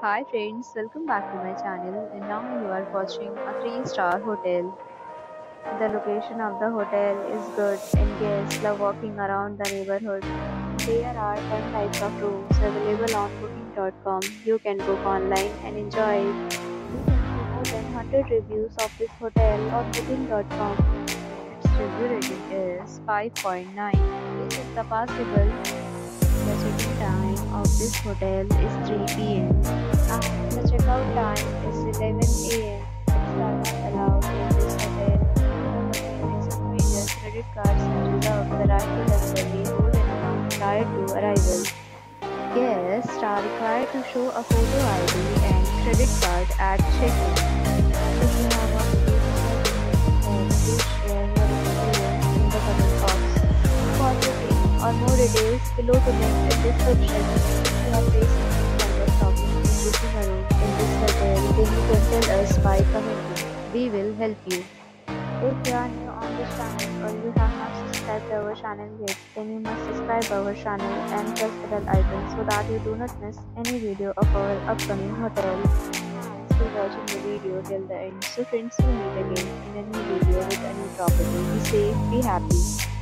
Hi friends, welcome back to my channel, and now you are watching a 3-star hotel. The location of the hotel is good and guests love walking around the neighborhood. There are 10 types of rooms available on booking.com. You can book online and enjoy it. You can see more than 100 reviews of this hotel on booking.com. Its review rating is 5.9, which is the passable. The check-in time of this hotel is 3 p.m. and the check-out time is 11 a.m. Pets are not allowed in this hotel. The hotel accepts major credit cards and reserves the right to temporarily hold an amount prior to arrival. Guests are required to show a photo ID and credit card at check-in. If you have already reserved your hotel, please share your experience in the comment box. For booking or more details, below the link in description. If you are facing any kind of problem in booking a room in this hotel, then you can tell us by commenting. We will help you. If you are new on this channel or you have not subscribed our channel yet, then you must subscribe our channel and press the bell icon so that you do not miss any video of our upcoming hotel. Thanks for watching the video till the end. So friends, we meet again in a new video with a new property. Be safe, be happy.